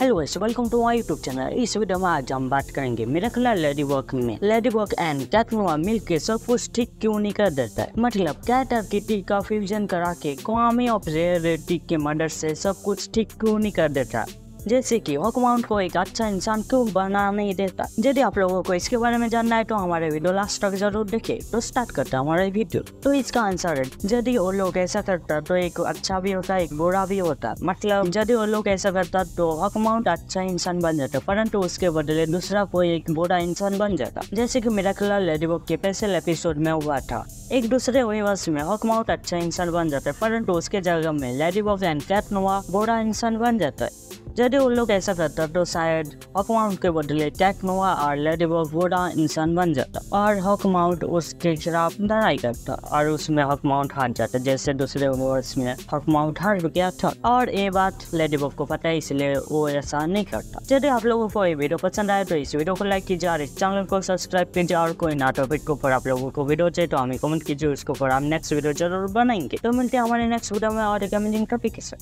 Hello welcome to my YouTube channel. इस video में आज हम बात करेंगे मिरेकलस लेडीबग में लेडीबग एंड कैटनुआ मिलके सब कुछ ठीक क्यों नहीं कर देता है, मतलब कैट और किटी का फ्यूजन करा के क्वामी ऑफ रेयरिटी के मदद से सब कुछ ठीक क्यों नहीं कर देता, जैसे कि हॉकमाउंट को एक अच्छा इंसान क्यों बना नहीं देता। यदि आप लोगों को इसके बारे में जानना है तो हमारे वीडियो लास्ट तक जरूर देखें। तो स्टार्ट करता हमारे वीडियो। तो इसका आंसर है, यदि वो लोग ऐसा करता तो एक अच्छा भी होता एक बुरा भी होता, मतलब यदि वो लोग ऐसा करता तो हॉकमाउंट अच्छा इंसान बन जाता परंतु उसके बदले दूसरा कोई एक बुरा इंसान बन जाता, जैसे की मिरेकलस लेडीबग के स्पेशल एपिसोड में हुआ था। एक दूसरे यूनिवर्स में हॉकमाउंट अच्छा इंसान बन जाता है परंतु उसके जगह में लेडीबग एंड कैटनुआ बुरा इंसान बन जाता है। यदि उन लोग ऐसा करता तो शायद हॉकमाउंट के बदले कैटनुआ और लेडीबग बुरा इंसान बन जाता और हॉकमाउंट उसके खिलाफ लड़ाई करता और उसमें हॉकमाउंट हार जाता, जैसे दूसरे यूनिवर्स में हॉकमाउंट हार गया था। और ये बात लेडीबग को पता है इसलिए वो ऐसा नहीं करता। यदि आप लोगों को ये वीडियो पसंद आए तो इस वीडियो को लाइक कीजिए और इस चैनल को सब्सक्राइब कीजिए। और कोई ना टॉपिक के ऊपर आप लोगों को वीडियो चाहिए तो हमें कमेंट कीजिए, उसके ऊपर हम नेक्स्ट वीडियो जरूर बनाएंगे। तो मिलते हैं हमारे नेक्स्ट वीडियो में और एक अमेजिंग टॉपिक के साथ।